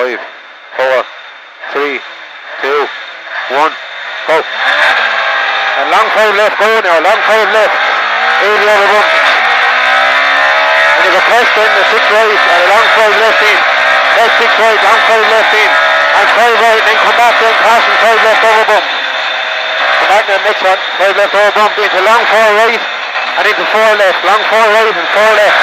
5, 4, 3, 2, 1, go. And long five left, go now, long five left. 80 out of 1. And there's a press in, a 6 right, and a long five left in. Press 6 right, long five left in. And 5 right, then come back, then pass and 5 left over bump. Come back to the next one, 5 left over bump, into long 4 right, and into 4 left. Long 4 right and 4 left.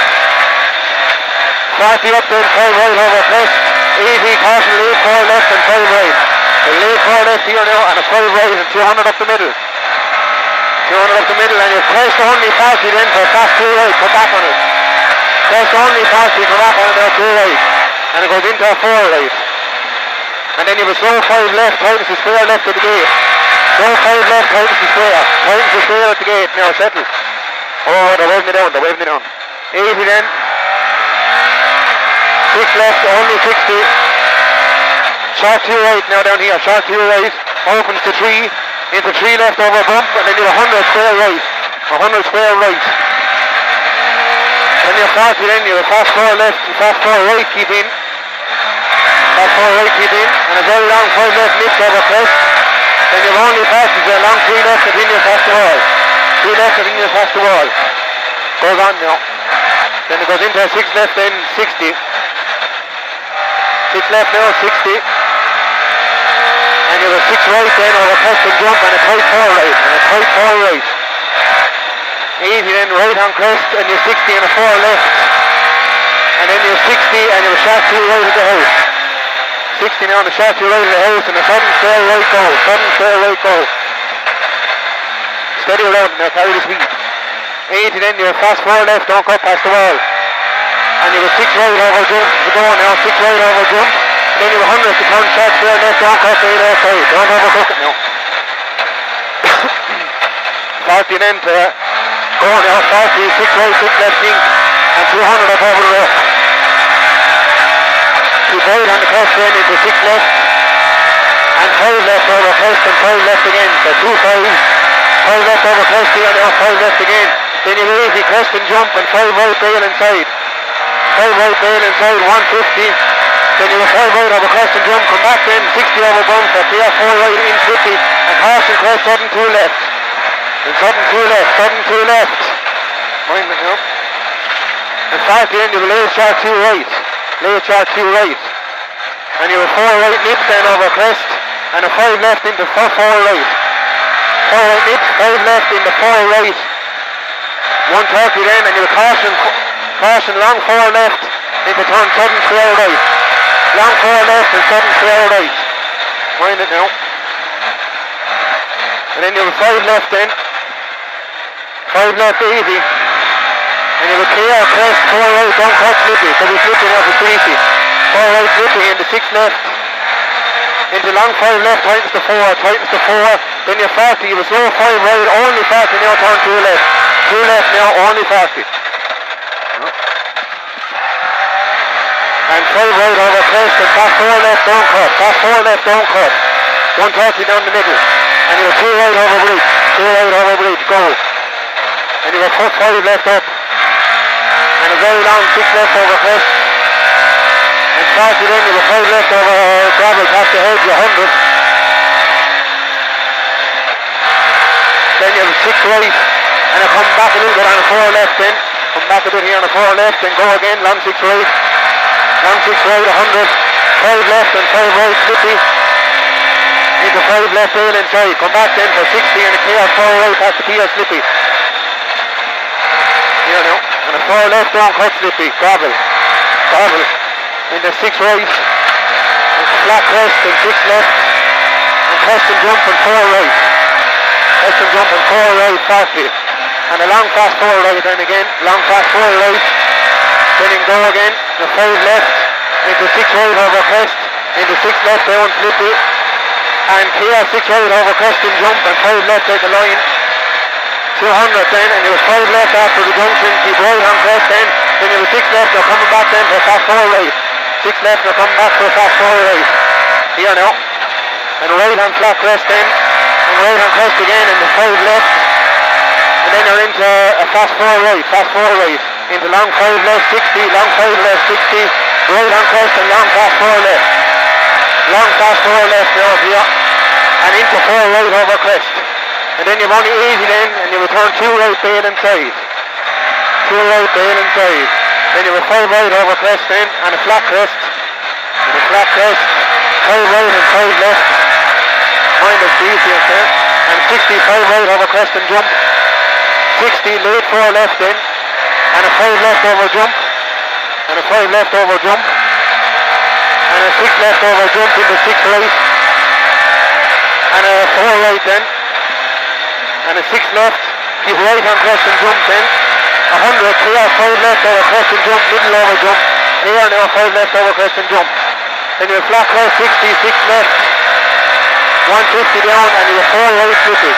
40 up then, 5 right over press. Easy, caution, lead 4 left and 5 right. The lead 4 left here now, and a 5 right and 200 up the middle. 200 up the middle, and you press the only pass you then for fast 2 right, come back on it. Press the only pass you come back on it now, 2 right. And it goes into a 4 right. And then you have a slow 5 left, times the square left at the gate. Slow 5 left, times the square. Times the square at the gate, now settle. Oh, they're waving it down, they're waving it down. Easy then. 6 left, only 60. Short 2 right now down here, short 2 right. Opens to 3, into 3 left over bump, and then you have 100 square right. 100 square right. Then you're 40 then, you're fast 4 left, fast 4 right, keep in. Fast 4 right, keep in. And a very long 5 left lift over press. Then your only passes a long 3 left, and then you're fast to wall. 3 left, and then you're fast to wall. Goes on now. Then it goes into a 6 left, then 60. 6 left now, 60. And you have a 6 right then over press and jump, and a tight 4 right, and a tight 4 right. Easy then, right on crest, and you're 60 and a 4 left. And then you're 60 and you're a sharp 2 right at the house. 60 now and a sharp 2 right at the house, and a sudden square right go, sudden square right go. Steady around now, carry the sweep. 80 then, you're fast 4 left, don't go past the wall. And you have a 6 right over jump to go now, 6 right over jump. And then you have 100 to turn shot square left, don't cut the 8 outside, don't overcook it now. 40 then to go now, 40, 6 right, 6 left pink, and 200 up over the left. 2 right on the cross then into 6 left, and 5 left over crest and 5 left again, so 2 sides, 5 left over crest here now, 5 left again. Then you have easy crest and jump and 5 right rail inside. 5 right rail inside, 150. Then you have 5 right over crest and jump, come back then, 60 over bounce, so 3 or 4 right in 50, and pass and crest, sudden 2 left. And sudden 2 left, sudden 2 left. Mind the help. And 40 then you have a late shot 2 right, late shot 2 right. And you have a 4 right nip then over crest, and a 5 left into 4 right. 4 right nip, 5 left into 4 right. 130 then, and you have caution. Caution, long 4 left, into turn sudden square right. Long 4 left and sudden square right. Mind it now. And then you have a 5 left then. 5 left easy. And you have a clear crest, 4 right, don't cut slippy, so we slippy now for 30. 4 right slippy into 6 left. Into long 5 left, tightens to 4, tightens to 4. Then you're 40, you have a slow 5 right, only 40 now, turn 2 left. 2 left now, only 40. And 5 right over crest and pass 4 left, don't cut, pass 4 left, don't cut. 130 down the middle. And you have 2 right over bridge, 2 right over bridge, go. And you have 5 left up. And a very long 6 left over crest. And 40 then, you have 5 left over gravel, past the hedge, 100. Then you have 6 right, and I come back a little bit on a 4 left then. Come back a bit here on a 4 left, then go again, long 6 right. 1 6 right, 100, 5 left and 5 right, slippy. Into 5 left rail inside, come back then for 60 and a KR 4 right past the KR slippy. Here now, and a 4 left down cut slippy, gravel, gravel. Into 6 right, and flat crest and 6 left, and crest and jump and 4 right. Crest and jump and 4 right, fastly. And a long fast 4 right then again, long fast 4 right. Then in go again, the 5 left, into 6 right over crest, into 6 left down slippy, and here 6 right over crest and jump, and 5 left at the line, 200 then, and you have 5 left after the junction, keep right on crest then you have 6 left, they're coming back then for fast 4 right, 6 left, they're coming back for fast 4 right, here now, and right on flat crest then, and right on crest again, and the 5 left, and then you're into a fast 4 right, fast 4 right. Into long 5 left 60, long 5 left 60, right on crest and long past 4 left. long past all left out here and into four right over crest. And then you've only easy then and you return two right bail inside. Two right bail inside. Then you have five right over crest then and a flat crest. And a flat crest. Five right and five left. Minus the easier there. And 65 right over crest and jump. 60 late four left then. And a five left over jump. And a five left over jump. And a six left over jump in the six right. And a four right then. And a six left. Keep right on crest and jump then. 100, three or five left over crest and jump, middle over jump. Here now five left over crest and jump. Then you flat crest 60, six left. 150 down and you four right slippy.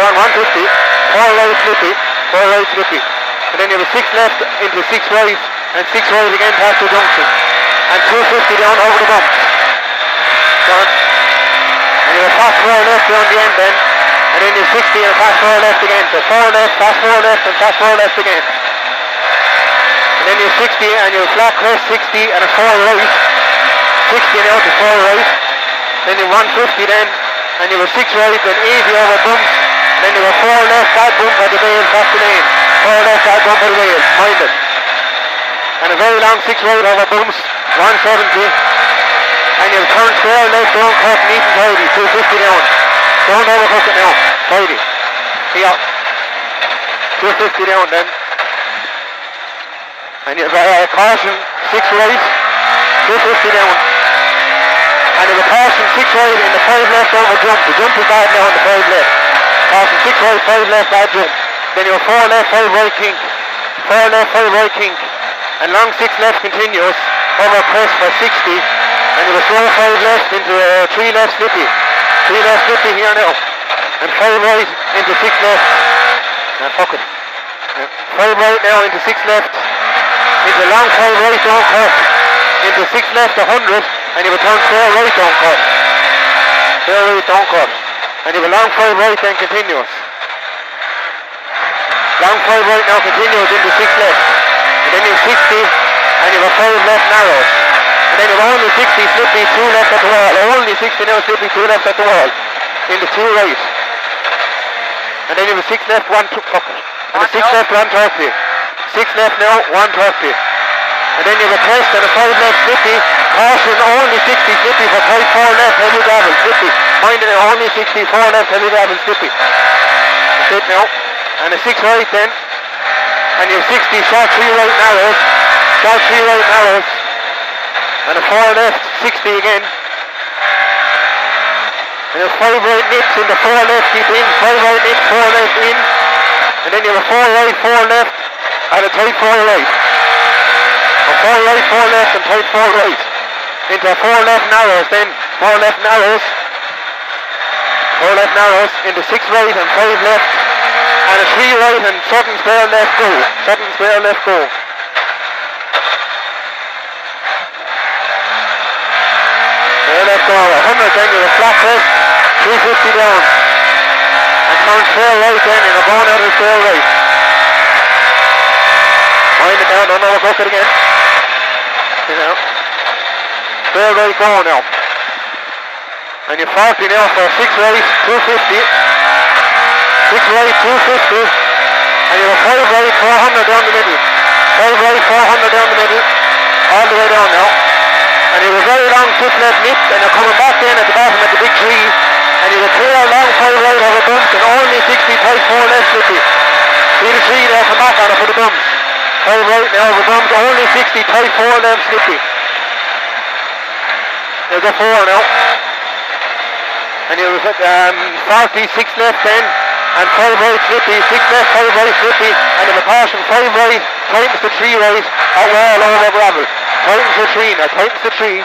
Down 150, four right slippy, four right slippy. And then you have six left into six right and six right again past the junction. And 250 down over the bump. Down. And you have fast four left down the end then. And then you have 60 and fast four left again. So four left, fast four left and fast four left again. And then you have 60 and you have flat crest 60 and a four right. 60 now to four right. Then you have 150 then. And you have six right and easy over bumps. And then you have four left, that bump at the bail past the lane. Four left side bumper rail, mind it. And a very long six right over booms, 170. And you'll turn square left down, cut neat and tidy, 250 down. Don't overcook it now, tidy. Yeah. 250 down then. And you'll caution, six right, 250 down. And you'll caution six right in the five left over jump. The jump is bad now on the five left. Caution six right, five left, bad jump. Then you're four left, five right kink. Four left, five right kink. And long six left continuous. Over press for 60. And you're slow five left into three left slippy. Three left slippy here now. And five right into six left. Now fuck it. Five right now into six left. Into long five right down cut. Into six left 100. And you return four right down cut. Four right down cut. And you have long five right then continuous. Long five right now continues into six left. And then you 60 and you have five left narrow. And then you have only 60 slippy, two left at the wall. Only 60 now slippy, two left at the wall. Into two right. And then you have six left, 1 2 and a six left 130. Six left now, 130. And then you have a crest and a five left slippy. Caution only 60 slippy for five, four left heavy gravel slippy. Mind it only 60, four left heavy gravel slippy. That's it now. And a six right then, and you have 60 short three right narrows, short three right narrows, and a four left 60 again, and a five right nips in the four left keep in, five right nip, four left in, and then you have a four right, four left, and a tight four right, a four right, four left, and tight four right, into a four left narrows then, four left narrows, into six right and five left. And a three right and sudden square left go. Sudden square left go. Square left go. 100 then with a flat crest. 350 down. And turn square right then in a bone out of square right. Mind it down. Don't overcook it again. You know. Square right go now. And you're 40 now for six right. 250. Six right, 250, and you have five right, 400 down the middle. Five right, 400 down the middle, all the way down now. And you have a very long six left nip, and you're coming back in at the bottom at the big tree. And you have a clear long five right over bumps, and only 60 tight four left slippy. See the tree there, come back on it for the bumps. Five right now over bumps, only 60 tight four left slippy. There's a four now. And you have 46 left then. And five right slippy, six left, five right slippy, and in the caution, five right, tightens the tree right, at wall over gravel. Tightens the tree now, tightens the tree.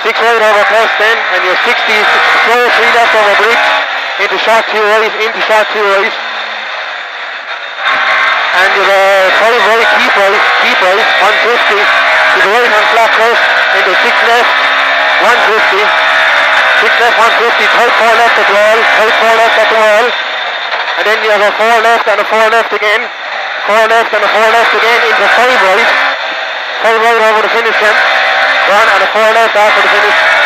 Six right over crest then, and you're 60, slow three left over bridge, into short two right, into short two right. And you're five right, keep right, 150, to the right on flat crest, into six left, 150. Six left, 150, tight four left at the wall, tight four left at the wall. And then you have a four left and a four left again. Four left and a four left again into five right. Five right over the finish then. 150 on and a 4 lap off to finish.